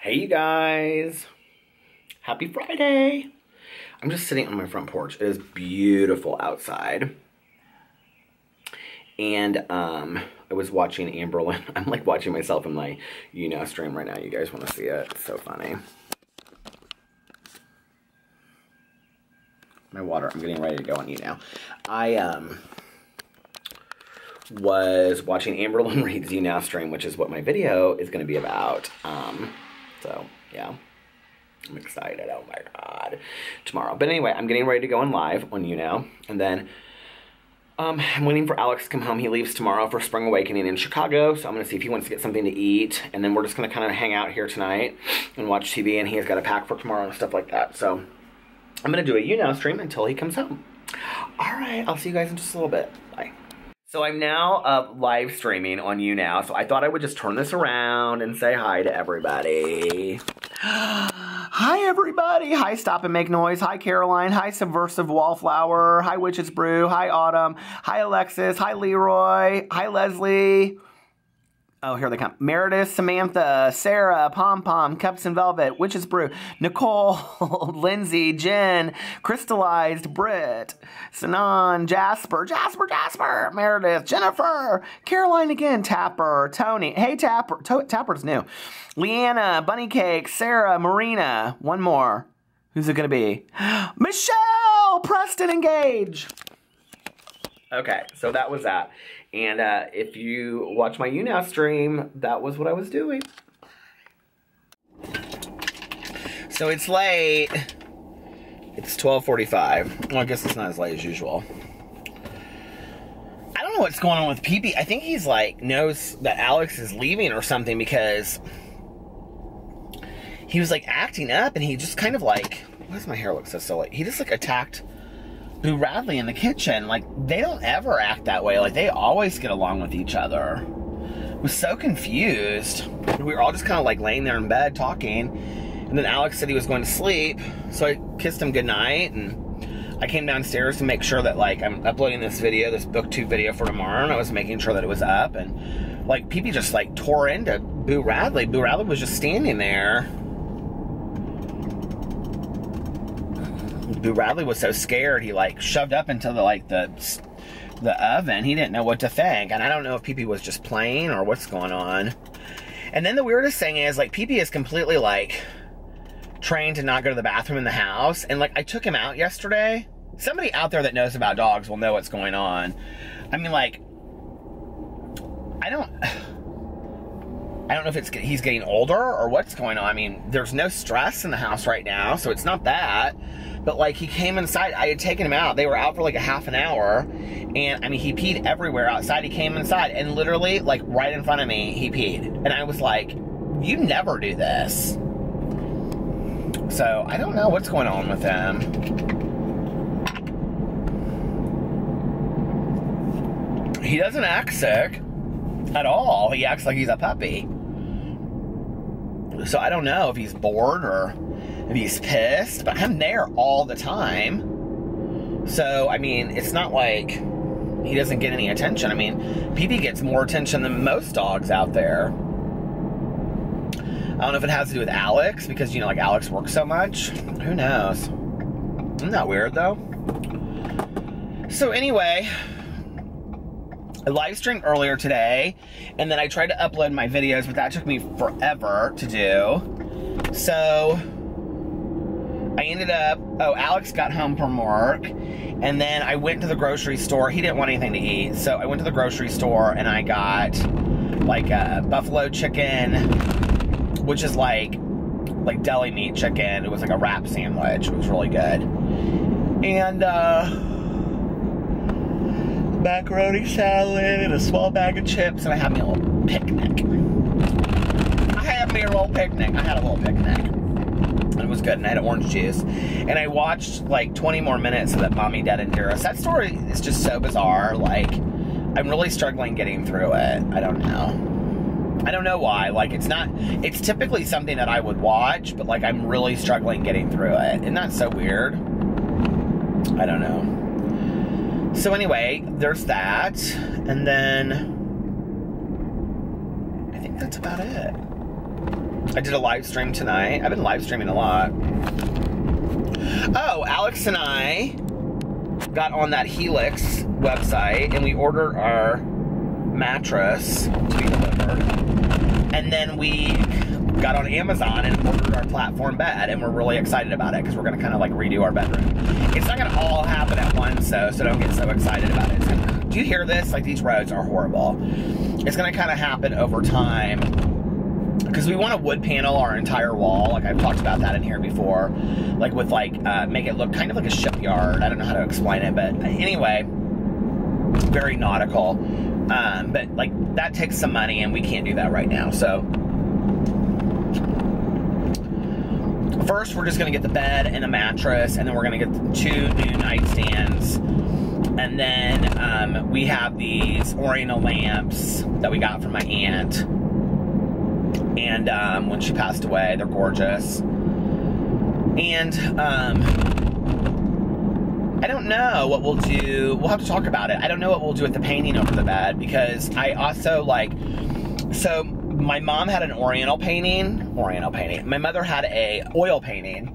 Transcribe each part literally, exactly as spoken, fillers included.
Hey you guys, happy Friday. I'm just sitting on my front porch. It is beautiful outside. And um, I was watching Amberlynn. I'm like watching myself in my YouNow stream right now. You guys wanna see it? It's so funny. My water, I'm getting ready to go on YouNow. I um, was watching Amberlynn Reads YouNow stream, which is what my video is gonna be about. Um, So, yeah, I'm excited. Oh, my God. Tomorrow. But anyway, I'm getting ready to go on live on YouNow. And then um, I'm waiting for Alex to come home. He leaves tomorrow for Spring Awakening in Chicago. So I'm going to see if he wants to get something to eat. And then we're just going to kind of hang out here tonight and watch T V. And he has got a pack for tomorrow and stuff like that. So I'm going to do a YouNow stream until he comes home. All right. I'll see you guys in just a little bit. Bye. So I'm now uh, live streaming on YouNow, so I thought I would just turn this around and say hi to everybody. Hi, everybody. Hi, Stop and Make Noise. Hi, Caroline. Hi, Subversive Wallflower. Hi, Witch's Brew. Hi, Autumn. Hi, Alexis. Hi, Leroy. Hi, Leslie. Oh, here they come. Meredith, Samantha, Sarah, Pom Pom, Cups and Velvet, Witch's Brew, Nicole, Lindsay, Jen, Crystallized, Britt, Sanan, Jasper, Jasper, Jasper, Meredith, Jennifer, Caroline again, Tapper, Tony. Hey, Tapper. To Tapper's new. Leanna, Bunny Cake, Sarah, Marina. One more. Who's it going to be? Michelle, Preston, Engage. Okay, so that was that. And uh, if you watch my YouNow stream, that was what I was doing. So it's late. It's twelve forty-five. Well, I guess it's not as late as usual. I don't know what's going on with P P. I think he's like knows that Alex is leaving or something, because he was like acting up and he just kind of like, why does my hair look so silly? He just like attacked Boo Radley in the kitchen. Like, they don't ever act that way. Like, they always get along with each other. I was so confused. We were all just kind of like laying there in bed talking, and then Alex said he was going to sleep, so I kissed him goodnight, and I came downstairs to make sure that, like, I'm uploading this video, this BookTube video for tomorrow, and I was making sure that it was up, and, like, P P just, like, tore into Boo Radley. Boo Radley was just standing there. Boo Radley was so scared, he like shoved up into the like the the oven. He didn't know what to think, and I don't know if P P was just playing or what's going on. And then the weirdest thing is, like, P P is completely like trained to not go to the bathroom in the house, and like I took him out yesterday. Somebody out there that knows about dogs will know what's going on. I mean, like, I don't I don't know if it's he's getting older or what's going on. I mean, there's no stress in the house right now, so it's not that. But, like, he came inside. I had taken him out. They were out for, like, a half an hour. And, I mean, he peed everywhere outside. He came inside. And literally, like, right in front of me, he peed. And I was like, you never do this. So, I don't know what's going on with him. He doesn't act sick at all. He acts like he's a puppy. So, I don't know if he's bored or if he's pissed, but I'm there all the time. So, I mean, it's not like he doesn't get any attention. I mean, P P gets more attention than most dogs out there. I don't know if it has to do with Alex, because, you know, like, Alex works so much. Who knows? Isn't that weird, though? So, anyway, I live streamed earlier today, and then I tried to upload my videos, but that took me forever to do. So I ended up, oh, Alex got home from work, and then I went to the grocery store. He didn't want anything to eat, so I went to the grocery store, and I got, like, a buffalo chicken, which is, like, like deli meat chicken. It was, like, a wrap sandwich. It was really good. And, uh... macaroni salad and a small bag of chips, and I had me a little picnic. I had me a little picnic. I had a little picnic. And it was good, and I had orange juice. And I watched, like, twenty more minutes of that Mommy, Dad, and Dearest. That story is just so bizarre. Like, I'm really struggling getting through it. I don't know. I don't know why. Like, it's not, it's typically something that I would watch, but, like, I'm really struggling getting through it. Isn't that so weird? I don't know. So anyway, there's that, and then I think that's about it. I did a live stream tonight. I've been live streaming a lot. Oh, Alex and I got on that Helix website and we ordered our mattress to be delivered. And then we got on Amazon and ordered our platform bed, and we're really excited about it because we're gonna kind of like redo our bedroom. It's not gonna all happen at once though, so don't get so excited about it. Gonna, do you hear this? Like, these roads are horrible. It's gonna kind of happen over time because we want to wood panel our entire wall. Like, I've talked about that in here before, like with like uh, make it look kind of like a shipyard. I don't know how to explain it, but anyway, very nautical. Um, but like that takes some money, and we can't do that right now. So first, we're just gonna get the bed and a mattress, and then we're gonna get the two new nightstands. And then um, we have these oriental lamps that we got from my aunt. And um, when she passed away, they're gorgeous. And um, I don't know what we'll do. We'll have to talk about it. I don't know what we'll do with the painting over the bed, because I also like, so my mom had an oriental painting, oriental painting. My mother had a oil painting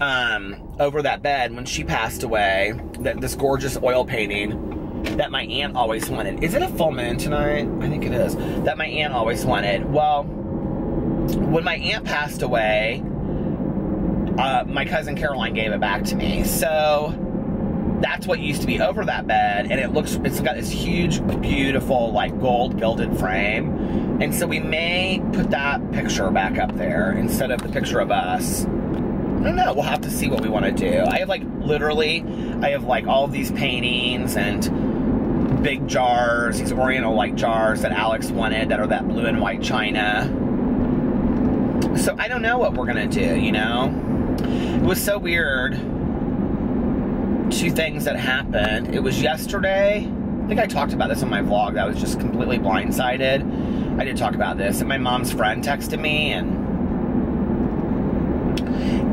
um, over that bed when she passed away, that this gorgeous oil painting that my aunt always wanted. Is it a full moon tonight? I think it is. That my aunt always wanted. Well, when my aunt passed away, uh, my cousin Caroline gave it back to me. So that's what used to be over that bed, and it looks, it's got this huge, beautiful, like gold gilded frame. And so we may put that picture back up there instead of the picture of us. I don't know, we'll have to see what we want to do. I have like, literally, I have like all these paintings and big jars, these oriental like jars that Alex wanted that are that blue and white china. So I don't know what we're gonna do, you know? It was so weird. Two things that happened. It was yesterday. I think I talked about this on my vlog. That I was just completely blindsided. I did talk about this. And my mom's friend texted me, and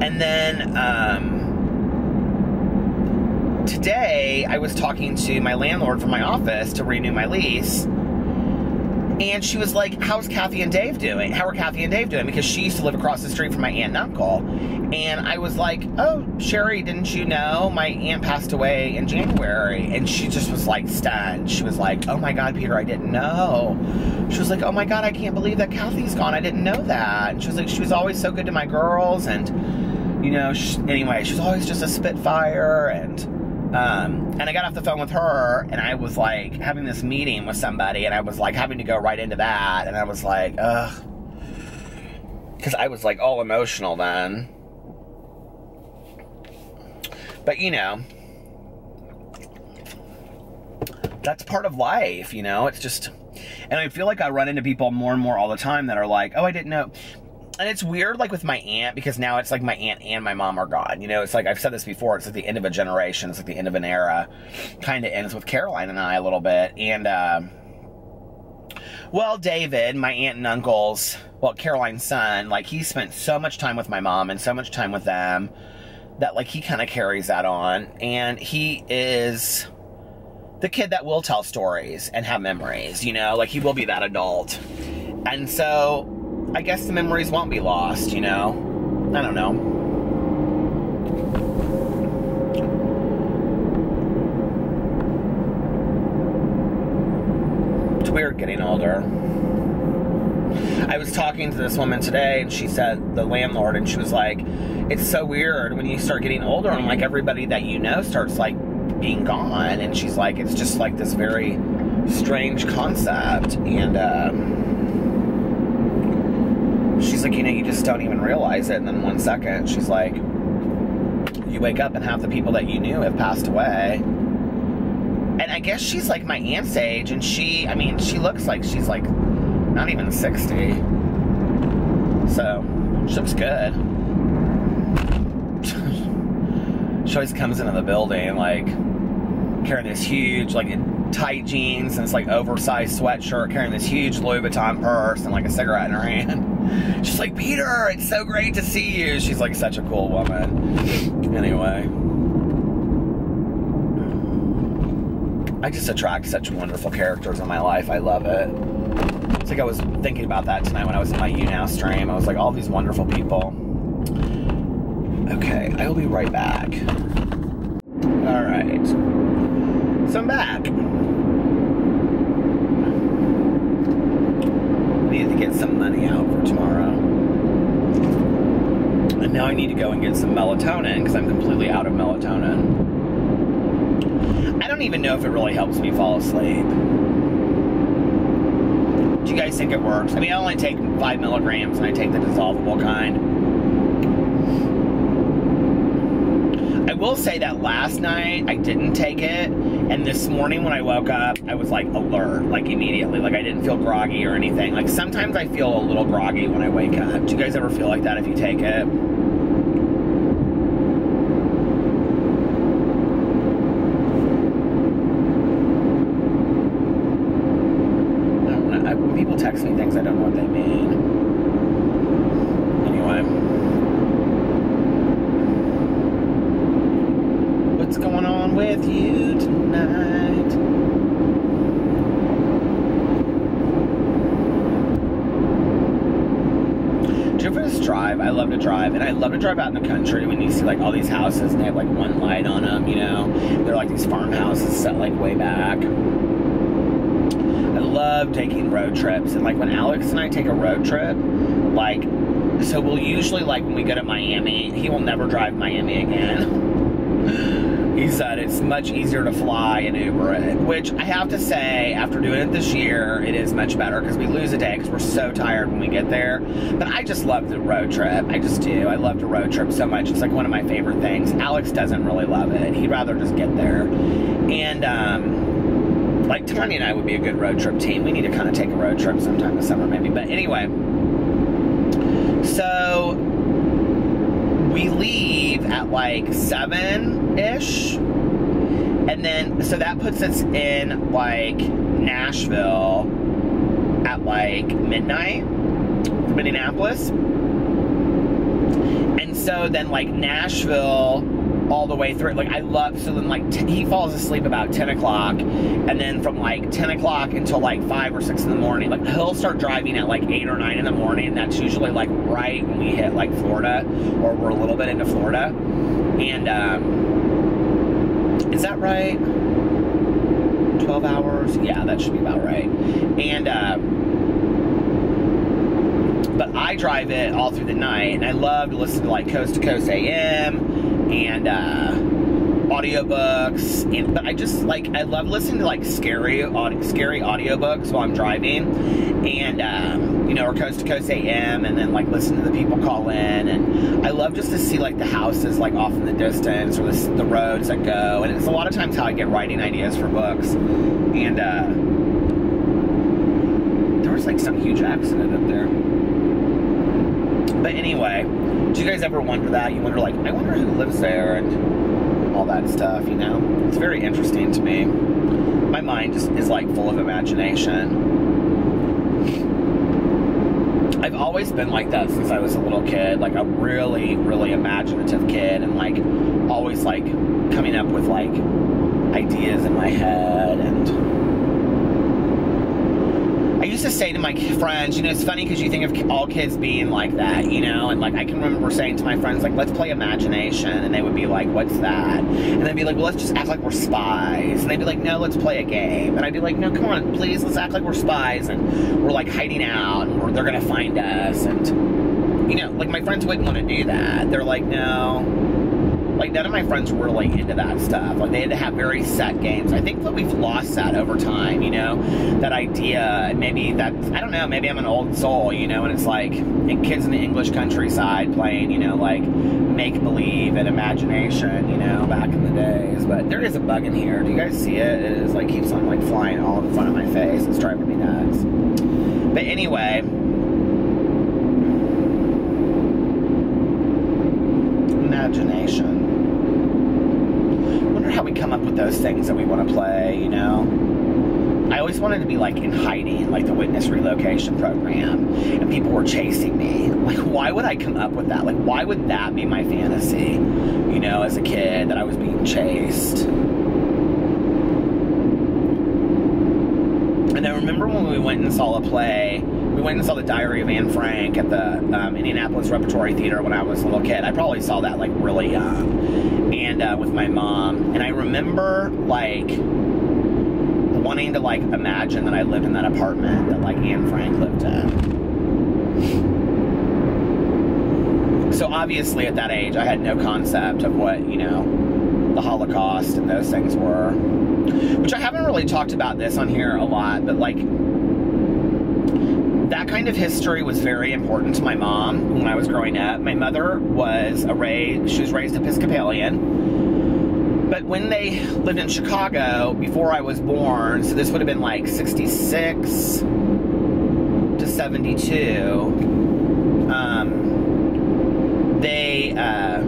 and then um, today I was talking to my landlord from my office to renew my lease. And she was like, how's Kathy and Dave doing? How are Kathy and Dave doing? Because she used to live across the street from my aunt and uncle. And I was like, oh, Sherry, didn't you know my aunt passed away in January? And she just was like stunned. She was like, oh my God, Peter, I didn't know. She was like, oh my God, I can't believe that Kathy's gone. I didn't know that. And she was like, she was always so good to my girls. And, you know, she, anyway, she was always just a spitfire. And Um, and I got off the phone with her, and I was like having this meeting with somebody, and I was like having to go right into that, and I was like, ugh, because I was like all emotional then. But you know, that's part of life, you know. It's just, and I feel like I run into people more and more all the time that are like, oh, I didn't know. And it's weird, like, with my aunt, because now it's like my aunt and my mom are gone. You know, it's like, I've said this before, it's like the end of a generation. It's like the end of an era. Kind of ends with Caroline and I a little bit. And, um, well, David, my aunt and uncle's, well, Caroline's son, like, he spent so much time with my mom and so much time with them that, like, he kind of carries that on. And he is the kid that will tell stories and have memories, you know? Like, he will be that adult. And so I guess the memories won't be lost, you know? I don't know. It's weird getting older. I was talking to this woman today, and she said, the landlord, and she was like, it's so weird when you start getting older, and like everybody that you know starts like being gone. And she's like, it's just like this very strange concept. And, um, she's like, you know, you just don't even realize it. And then one second, she's like, you wake up and half the people that you knew have passed away. And I guess she's like my aunt's age. And she, I mean, she looks like she's like not even sixty. So she looks good. She always comes into the building like carrying this huge, like, tight jeans and this like oversized sweatshirt, carrying this huge Louis Vuitton purse and like a cigarette in her hand. She's like, Peter, it's so great to see you. She's like such a cool woman. Anyway, I just attract such wonderful characters in my life. I love it. It's like I was thinking about that tonight when I was in my YouNow stream. I was like, all these wonderful people. Okay, I will be right back. All right. So I'm back. I needed to get some money out for tomorrow. And now I need to go and get some melatonin because I'm completely out of melatonin. I don't even know if it really helps me fall asleep. Do you guys think it works? I mean, I only take five milligrams and I take the dissolvable kind. I will say that last night I didn't take it, and this morning when I woke up, I was like alert, like immediately. Like I didn't feel groggy or anything. Like sometimes I feel a little groggy when I wake up. Do you guys ever feel like that if you take it? Drive out in the country when you see like all these houses and they have like one light on them, you know, they're like these farmhouses set like way back. I love taking road trips, and like when Alex and I take a road trip, like, so we'll usually, like when we go to Miami, he will never drive Miami again. He said it's much easier to fly and Uber it, which I have to say, after doing it this year, it is much better because we lose a day because we're so tired when we get there. But I just love the road trip. I just do. I love the road trip so much. It's like one of my favorite things. Alex doesn't really love it. He'd rather just get there. And um, like Tony and I would be a good road trip team. We need to kind of take a road trip sometime this summer maybe. But anyway, so we leave at like seven-ish, and then, so that puts us in like Nashville at like midnight from Indianapolis. And so then like Nashville all the way through, like I love, so then like t he falls asleep about ten o'clock, and then from like ten o'clock until like five or six in the morning, like he'll start driving at like eight or nine in the morning, and that's usually like right when we hit like Florida, or we're a little bit into Florida. And um, is that right? twelve hours? Yeah, that should be about right. And um, but I drive it all through the night, and I love to listen to like Coast to Coast A M and uh, audiobooks. And, but I just like, I love listening to like scary, audi scary audiobooks while I'm driving, and um, you know, or Coast to Coast A M, and then like listen to the people call in. And I love just to see like the houses like off in the distance, or the, the roads that go. And it's a lot of times how I get writing ideas for books. And uh, there was like some huge accident up there. But anyway, do you guys ever wonder that? You wonder like, I wonder who lives there and all that stuff, you know? It's very interesting to me. My mind just is like full of imagination. I've always been like that since I was a little kid, like a really, really imaginative kid, and like always like coming up with like ideas in my head. And I used to say to my friends, you know, it's funny because you think of all kids being like that, you know, and like I can remember saying to my friends, like, let's play imagination, and they would be like, what's that? And they'd be like, well, let's just act like we're spies. And they'd be like, no, let's play a game. And I'd be like, no, come on, please, let's act like we're spies, and we're like hiding out, and we're, they're gonna find us. And you know, like my friends wouldn't want to do that. They're like, no. Like, none of my friends were really into that stuff. Like, they had to have very set games. I think that we've lost that over time, you know? That idea, maybe that, I don't know, maybe I'm an old soul, you know? And it's like, and kids in the English countryside playing, you know, like, make-believe and imagination, you know, back in the days. But there is a bug in here. Do you guys see it? It is, like, keeps on, like, flying all in front of my face. It's driving me nuts. But anyway, imagination. How we come up with those things that we want to play, you know? I always wanted to be like in hiding, like the witness relocation program, and people were chasing me. Like, why would I come up with that? Like, why would that be my fantasy, you know, as a kid, that I was being chased? And I remember when we went and saw a play, we went and saw the Diary of Anne Frank at the um, Indianapolis Repertory Theater when I was a little kid. I probably saw that like really young, and uh, with my mom. And I remember like wanting to like imagine that I lived in that apartment that like Anne Frank lived in. So obviously at that age I had no concept of what, you know, the Holocaust and those things were. Which I haven't really talked about this on here a lot, but like that kind of history was very important to my mom when I was growing up. My mother was a raised, she was raised Episcopalian, but when they lived in Chicago before I was born, so this would have been like sixty-six to seventy-two, um, they, uh,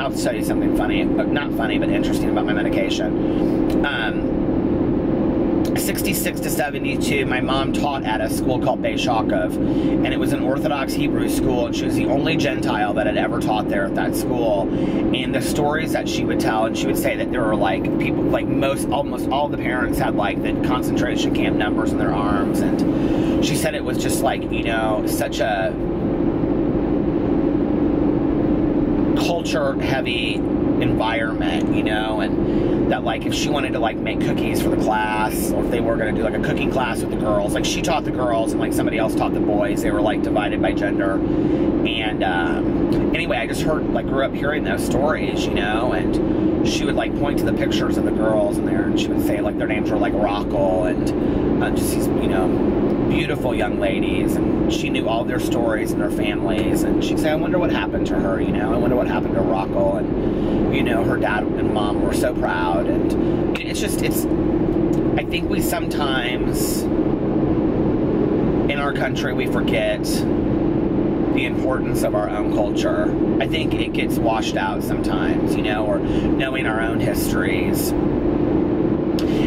I'll tell you something funny, but not funny, but interesting about my medication. Um, sixty-six to seventy-two, my mom taught at a school called Beit Shakov, and it was an Orthodox Hebrew school, and she was the only Gentile that had ever taught there at that school. And the stories that she would tell, and she would say that there were like people, like most, almost all the parents had like the concentration camp numbers in their arms, and she said it was just like, you know, such a culture-heavy environment, you know, and that, like, if she wanted to, like, make cookies for the class, or if they were going to do, like, a cooking class with the girls, like, she taught the girls, and, like, somebody else taught the boys. They were, like, divided by gender, and, um, anyway, I just heard, like, grew up hearing those stories, you know, and she would, like, point to the pictures of the girls in there, and she would say, like, their names were, like, Rockle, and uh, just these, you know, beautiful young ladies, and she knew all their stories and their families, and she'd say, I wonder what happened to her, you know, I wonder what happened to Rockle, and, you know, her dad and mom were so proud, and it's just, it's, I think we sometimes, in our country, we forget the importance of our own culture. I think it gets washed out sometimes, you know, or knowing our own histories.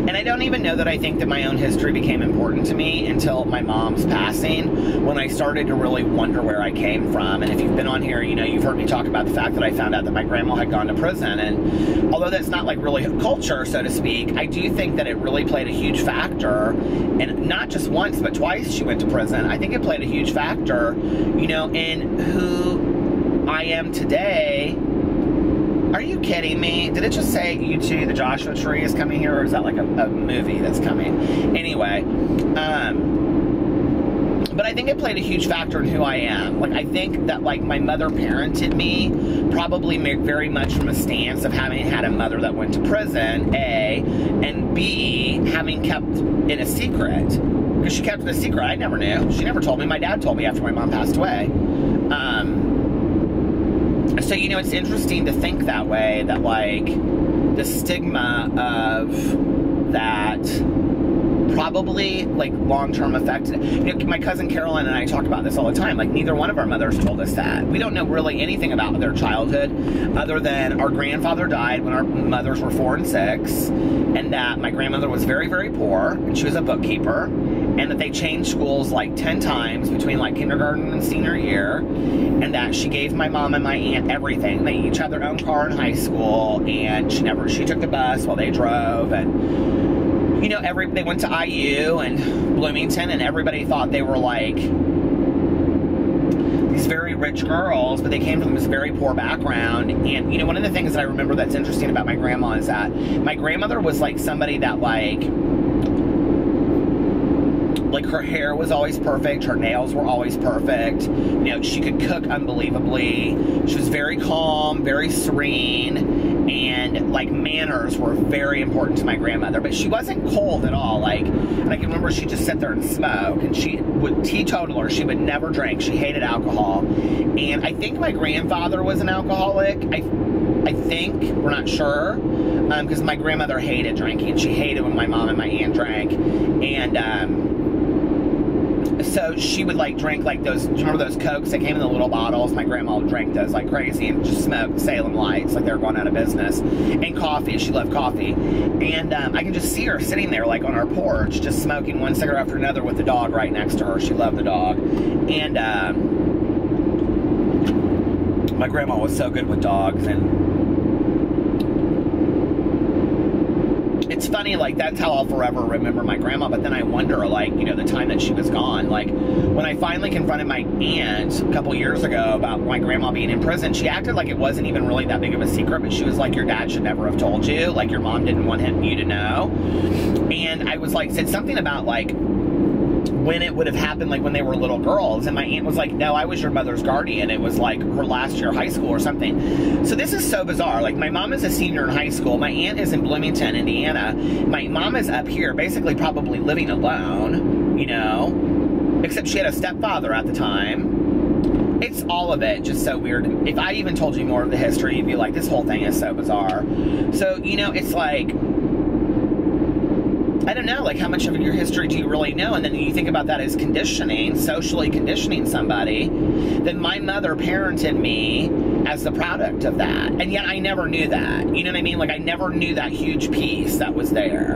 And I don't even know that I think that my own history became important to me until my mom's passing, when I started to really wonder where I came from. And if you've been on here, you know, you've heard me talk about the fact that I found out that my grandma had gone to prison. And although that's not like really culture, so to speak, I do think that it really played a huge factor. And not just once, but twice she went to prison. I think it played a huge factor, you know, in who I am today. Are you kidding me? Did it just say U two, the Joshua Tree is coming here, or is that like a, a movie that's coming? Anyway, um, but I think it played a huge factor in who I am. Like, I think that, like, my mother parented me probably very much from a stance of having had a mother that went to prison, A, and B, having kept it a secret. Because she kept it a secret. I never knew. She never told me. My dad told me after my mom passed away. Um... So, you know, it's interesting to think that way, that, like, the stigma of that probably, like, long-term affected. You know, my cousin Carolyn and I talk about this all the time. Like, neither one of our mothers told us that. We don't know really anything about their childhood other than our grandfather died when our mothers were four and six, and that my grandmother was very, very poor, and she was a bookkeeper, and that they changed schools like ten times between like kindergarten and senior year, and that she gave my mom and my aunt everything. They each had their own car in high school, and she never, she took the bus while they drove, and, you know, every, they went to I U and Bloomington, and everybody thought they were like these very rich girls, but they came from this very poor background. And, you know, one of the things that I remember that's interesting about my grandma is that my grandmother was like somebody that like, like, her hair was always perfect. Her nails were always perfect. You know, she could cook unbelievably. She was very calm, very serene, and, like, manners were very important to my grandmother. But she wasn't cold at all. Like, and I can remember she just sat there and smoked, and she would teetotaler. She would never drink. She hated alcohol. And I think my grandfather was an alcoholic. I I think, we're not sure, because um, my grandmother hated drinking. She hated when my mom and my aunt drank. And, um... so she would like drink like those, do you remember those Cokes that came in the little bottles? My grandma would drink those like crazy and just smoke Salem Lights like they were going out of business. And coffee, she loved coffee. And um, I can just see her sitting there like on our porch just smoking one cigarette after another with the dog right next to her. She loved the dog. And um, my grandma was so good with dogs, and it's funny, like, that's how I'll forever remember my grandma, but then I wonder, like, you know, the time that she was gone, like, when I finally confronted my aunt a couple years ago about my grandma being in prison, she acted like it wasn't even really that big of a secret, but she was like, your dad should never have told you, like, your mom didn't want him, you to know, and I was like, said something about, like, when it would have happened, like, when they were little girls, and my aunt was like, no, I was your mother's guardian. It was, like, her last year of high school or something. So this is so bizarre. Like, my mom is a senior in high school. My aunt is in Bloomington, Indiana. My mom is up here, basically probably living alone, you know, except she had a stepfather at the time. It's all of it just so weird. If I even told you more of the history, you'd be like, this whole thing is so bizarre. So, you know, it's like, I don't know, like, how much of your history do you really know? And then you think about that as conditioning, socially conditioning somebody. Then my mother parented me as the product of that. And yet I never knew that. You know what I mean? Like, I never knew that huge piece that was there.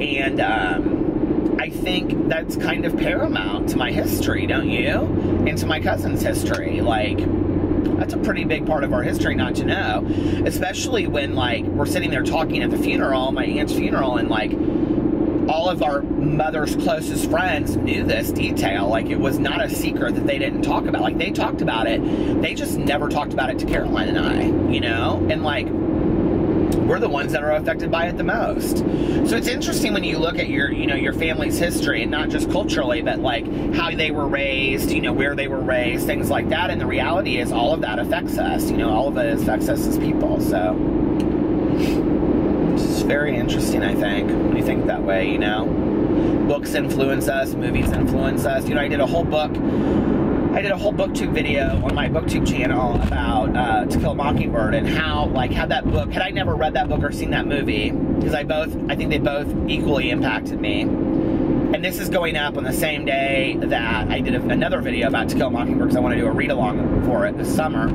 And um, I think that's kind of paramount to my history, don't you? And to my cousin's history. Like, that's a pretty big part of our history not to know. Especially when, like, we're sitting there talking at the funeral, my aunt's funeral, and, like, all of our mother's closest friends knew this detail. Like, it was not a secret that they didn't talk about. Like, they talked about it. They just never talked about it to Caroline and I, you know? And, like, we're the ones that are affected by it the most. So it's interesting when you look at your, you know, your family's history, and not just culturally, but, like, how they were raised, you know, where they were raised, things like that. And the reality is all of that affects us. You know, all of it affects us as people, so... It's very interesting, I think, when you think that way, you know. Books influence us, movies influence us. You know, I did a whole book, I did a whole BookTube video on my BookTube channel about uh, To Kill a Mockingbird, and how, like, had that book, had I never read that book or seen that movie, because I both, I think they both equally impacted me. And this is going up on the same day that I did a, another video about To Kill a Mockingbird, because I want to do a read-along for it this summer.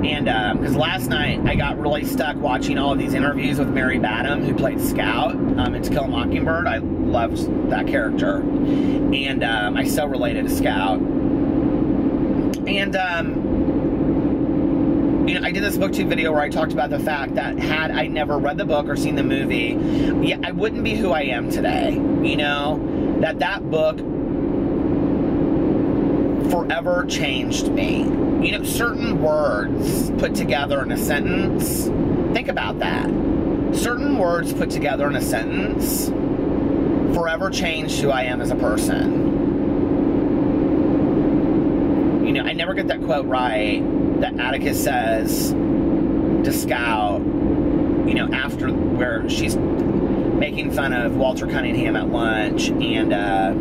And, because um, last night I got really stuck watching all of these interviews with Mary Badham, who played Scout um, in To Kill a Mockingbird. I loved that character. And um, I so related to Scout. And, um, you know, I did this BookTube video where I talked about the fact that had I never read the book or seen the movie, yeah, I wouldn't be who I am today. You know, that that book forever changed me. You know, certain words put together in a sentence, think about that. Certain words put together in a sentence forever changed who I am as a person. You know, I never get that quote right that Atticus says to Scout, you know, after where she's making fun of Walter Cunningham at lunch, and uh,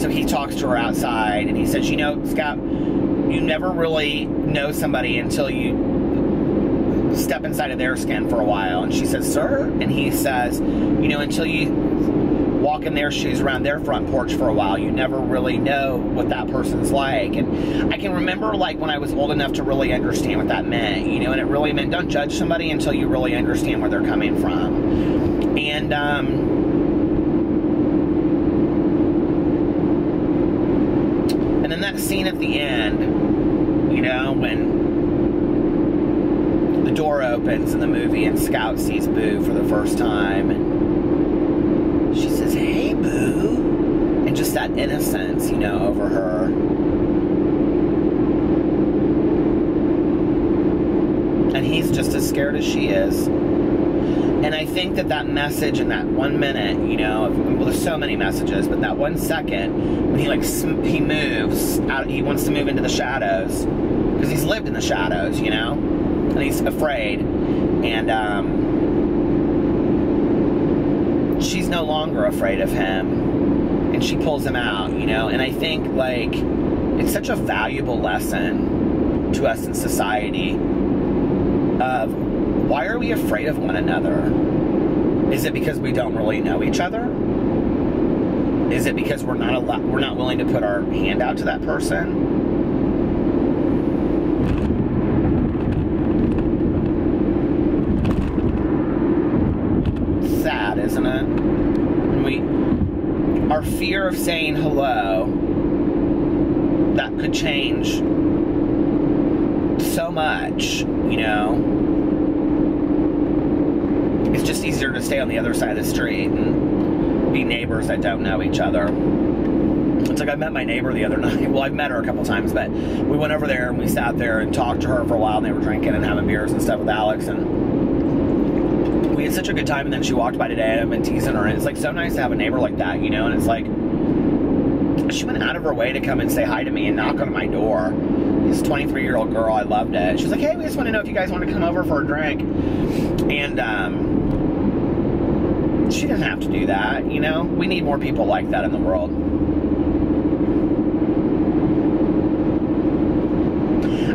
so he talks to her outside, and he says, you know, Scout, you never really know somebody until you step inside of their skin for a while. And she says, sir? And he says, you know, until you walk in their shoes around their front porch for a while, you never really know what that person's like. And I can remember, like, when I was old enough to really understand what that meant, you know, and it really meant don't judge somebody until you really understand where they're coming from. And, um... and then that scene at the end, you know, when the door opens in the movie and Scout sees Boo for the first time, and she says, hey, Boo. And just that innocence, you know, over her. And he's just as scared as she is. And I think that that message in that one minute, you know, well, there's so many messages, but that one second when he, like, he moves out, he wants to move into the shadows because he's lived in the shadows, you know, and he's afraid. And um, she's no longer afraid of him, and she pulls him out, you know. And I think, like, it's such a valuable lesson to us in society of, why are we afraid of one another? Is it because we don't really know each other? Is it because we're not allowed, we're not willing to put our hand out to that person? It's sad, isn't it? And we, our fear of saying hello, that could change so much, you know? just easier to stay on the other side of the street and be neighbors that don't know each other. It's like I met my neighbor the other night. Well, I've met her a couple times, but we went over there and we sat there and talked to her for a while, and they were drinking and having beers and stuff with Alex, and we had such a good time. And then she walked by today, and I've been teasing her, and it's like so nice to have a neighbor like that, you know. And it's like she went out of her way to come and say hi to me and knock on my door. This twenty-three-year-old girl, I loved it. She was like, "Hey, we just want to know if you guys want to come over for a drink." And um, she doesn't have to do that, you know. We need more people like that in the world.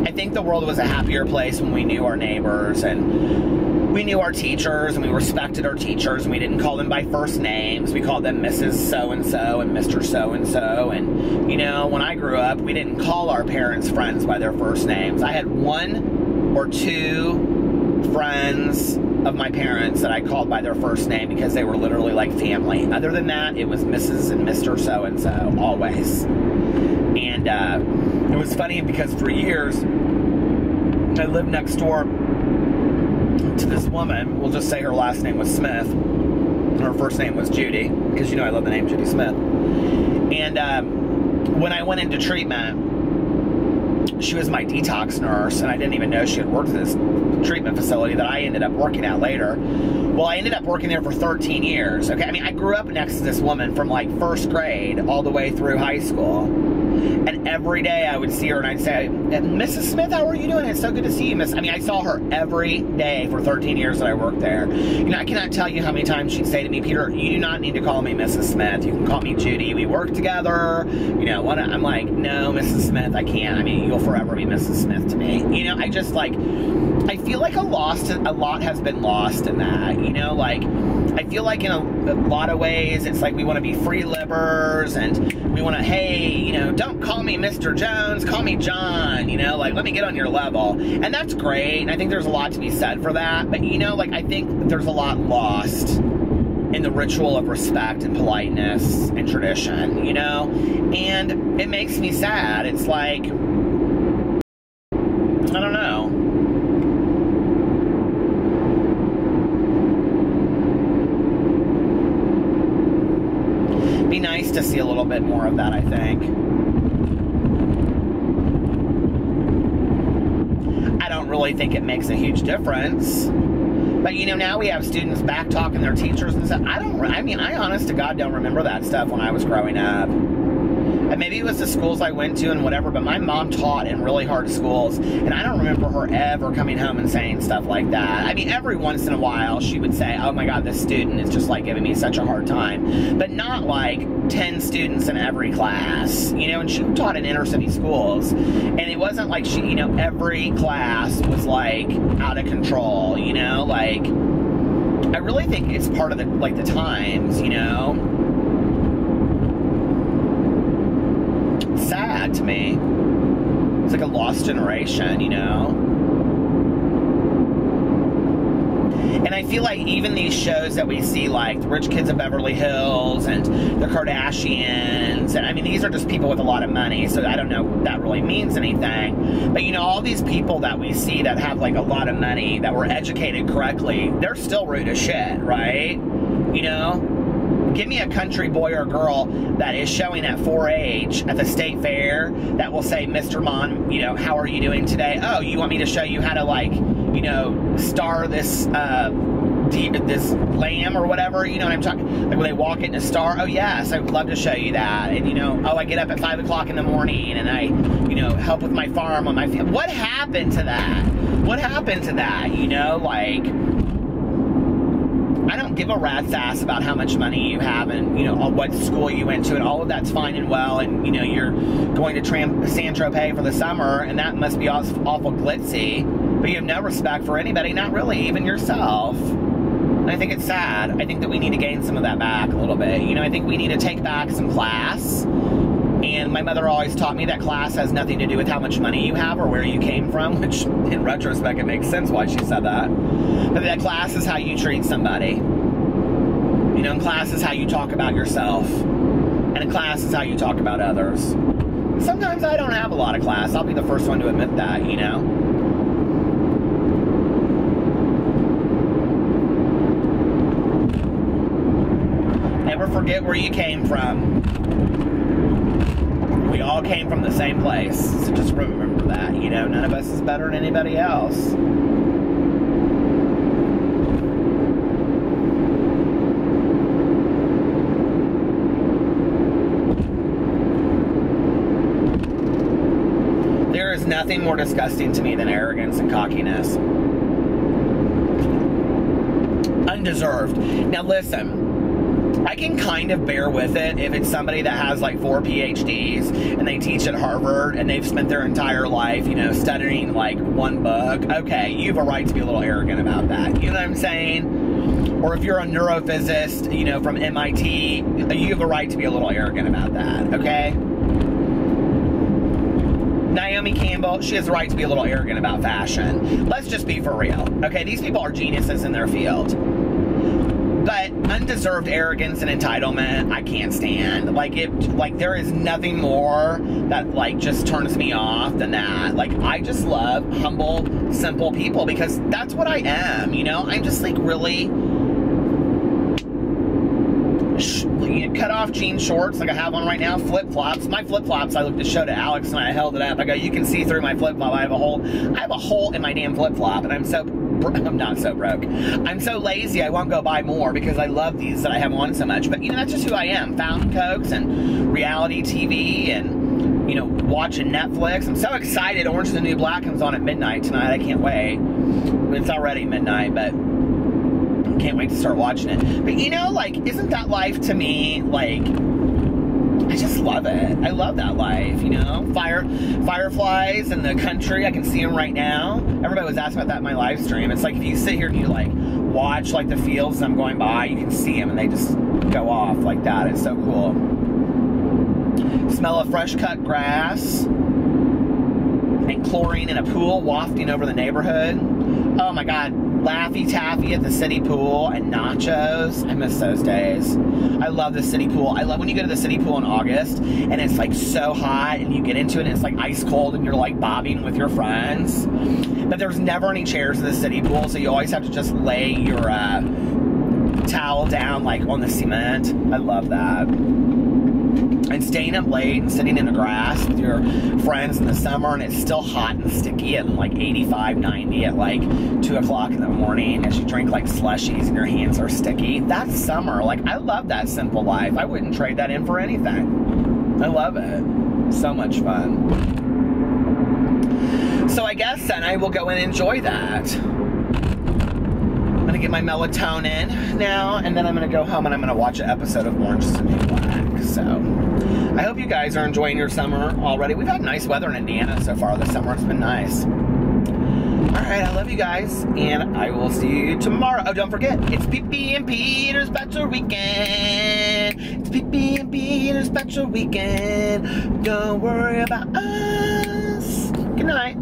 I think the world was a happier place when we knew our neighbors and we knew our teachers and we respected our teachers and we didn't call them by first names. We called them Missus So-and-so and Mister So-and-so. And, you know, when I grew up, we didn't call our parents' friends by their first names. I had one or two friends of my parents that I called by their first name because they were literally like family. Other than that, it was Missus and Mister So-and-so always. And uh, it was funny because for years, I lived next door to this woman. We'll just say her last name was Smith. Her first name was Judy, because you know I love the name Judy Smith. And um, when I went into treatment, she was my detox nurse, and I didn't even know she had worked at this treatment facility that I ended up working at later. Well, I ended up working there for thirteen years, okay? I mean, I grew up next to this woman from like first grade all the way through high school. And every day I would see her and I'd say, "Missus Smith, how are you doing? It's so good to see you, Miss." I mean, I saw her every day for thirteen years that I worked there. You know, I cannot tell you how many times she'd say to me, "Peter, you do not need to call me Missus Smith. You can call me Judy. We work together." You know, what? I'm like, "No, Missus Smith, I can't. I mean, you'll forever be Missus Smith to me." You know, I just like, I feel like a lost, a lot has been lost in that. You know, like, I feel like in a, a lot of ways, it's like we want to be free livers and we want to, hey, you know, don't call me Mister Jones, call me John, you know, like, let me get on your level. And that's great, and I think there's a lot to be said for that, but, you know, like, I think there's a lot lost in the ritual of respect and politeness and tradition, you know, and it makes me sad. It's like, I don't know. Be nice to see a little bit more of that, I think. I don't really think it makes a huge difference. But, you know, now we have students back talking their teachers and stuff. I don't, I mean, I honest to God don't remember that stuff when I was growing up. And maybe it was the schools I went to and whatever, but my mom taught in really hard schools. And I don't remember her ever coming home and saying stuff like that. I mean, every once in a while she would say, "Oh my God, this student is just like giving me such a hard time." But not like ten students in every class, you know, and she taught in inner city schools. And it wasn't like she, you know, every class was like out of control, you know, like I really think it's part of the, like the times, you know. Sad to me. It's like a lost generation, you know? And I feel like even these shows that we see, like The Rich Kids of Beverly Hills and The Kardashians, and I mean, these are just people with a lot of money, so I don't know if that really means anything. But, you know, all these people that we see that have, like, a lot of money, that were educated correctly, they're still rude as shit, right? You know? Give me a country boy or girl that is showing at four H at the state fair that will say, "Mister Mon, you know, how are you doing today? Oh, you want me to show you how to, like, you know, star this, uh, this lamb or whatever?" You know what I'm talking? Like when they walk in a star, "Oh yes, I would love to show you that." And, you know, "Oh, I get up at five o'clock in the morning and I, you know, help with my farm on my field." What happened to that? What happened to that? You know, like, I don't give a rat's ass about how much money you have and, you know, what school you went to, and all of that's fine and well, and, you know, you're going to San Tropez for the summer and that must be awful glitzy, but you have no respect for anybody, not really, even yourself. And I think it's sad. I think that we need to gain some of that back a little bit. You know, I think we need to take back some class. And my mother always taught me that class has nothing to do with how much money you have or where you came from, which in retrospect, it makes sense why she said that. But that class is how you treat somebody. You know, and class is how you talk about yourself. And class is how you talk about others. Sometimes I don't have a lot of class. I'll be the first one to admit that, you know. forget where you came from. We all came from the same place, so just remember that, you know, none of us is better than anybody else. There is nothing more disgusting to me than arrogance and cockiness. Undeserved. Now listen, I can kind of bear with it if it's somebody that has like four PhDs and they teach at Harvard and they've spent their entire life, you know, studying like one book. Okay, you have a right to be a little arrogant about that. You know what I'm saying? Or if you're a neurophysicist, you know, from M I T, you have a right to be a little arrogant about that. Okay? Naomi Campbell, she has the right to be a little arrogant about fashion. Let's just be for real. Okay, these people are geniuses in their field. But undeserved arrogance and entitlement, I can't stand. Like, it, like there is nothing more that, like, just turns me off than that. Like, I just love humble, simple people because that's what I am, you know? I'm just, like, really... cut off jean shorts like I have on right now, flip-flops. My flip-flops, I looked to show to Alex and I held it up. I go, you can see through my flip-flop. I have a hole. I have a hole in my damn flip-flop, and I'm so, I'm not so broke. I'm so lazy I won't go buy more because I love these that I have on so much. But, you know, that's just who I am. Fountain Cokes and reality T V and, you know, watching Netflix. I'm so excited. Orange Is the New Black comes on at midnight tonight. I can't wait. It's already midnight, but... can't wait to start watching it. But you know, like, isn't that life to me, like, I just love it. I love that life, you know? Fire, fireflies in the country, I can see them right now. Everybody was asking about that in my live stream. It's like, if you sit here and you, like, watch, like, the fields I'm going by, you can see them and they just go off like that. It's so cool. Smell of fresh cut grass and chlorine in a pool wafting over the neighborhood. Oh my God. Laffy Taffy at the city pool and nachos. I miss those days. I love the city pool. I love when you go to the city pool in August and it's like so hot and you get into it and it's like ice cold and you're like bobbing with your friends. But there's never any chairs in the city pool, so you always have to just lay your uh, towel down like on the cement. I love that. And staying up late and sitting in the grass with your friends in the summer and it's still hot and sticky at like eighty-five, ninety at like two o'clock in the morning as you drink like slushies and your hands are sticky. That's summer. Like, I love that simple life. I wouldn't trade that in for anything. I love it. So much fun. So I guess then I will go and enjoy that. I'm going to get my melatonin now and then I'm going to go home and I'm going to watch an episode of Orange Is the New Black. So... I hope you guys are enjoying your summer already. We've had nice weather in Indiana so far this summer. It's been nice. All right, I love you guys, and I will see you tomorrow. Oh, don't forget, it's P P and Peter's Bachelor Weekend. It's P P and Peter's Bachelor Weekend. Don't worry about us. Good night.